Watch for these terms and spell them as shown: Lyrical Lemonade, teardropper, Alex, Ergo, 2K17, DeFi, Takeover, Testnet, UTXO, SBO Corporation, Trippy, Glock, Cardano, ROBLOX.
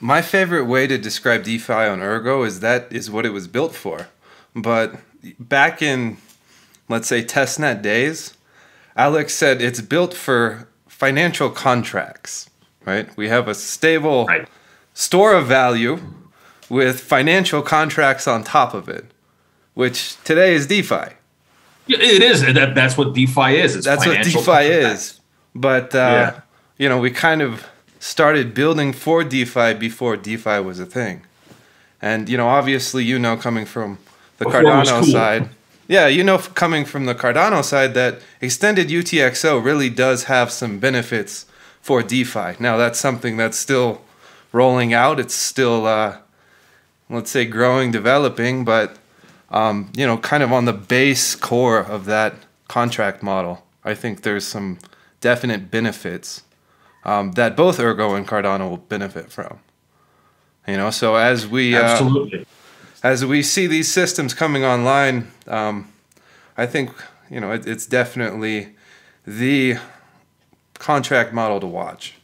My favorite way to describe DeFi on Ergo is that is what it was built for. But back in, let's say, Testnet days, Alex said it's built for financial contracts, right? We have a stable store of value with financial contracts on top of it, which today is DeFi. It is. That's what DeFi is. It's that's what DeFi contracts. Is. But, you know, we kind of started building for DeFi before DeFi was a thing. And, you know, obviously, you know, coming from the Cardano side. Yeah, you know, coming from the Cardano side that extended UTXO really does have some benefits for DeFi. Now, that's something that's still rolling out. It's still, let's say, growing, developing, but, you know, kind of on the base core of that contract model, I think there's some definite benefits that both Ergo and Cardano will benefit from. You know, so as we... Absolutely. As we see these systems coming online, I think, you know, it's definitely the contract model to watch.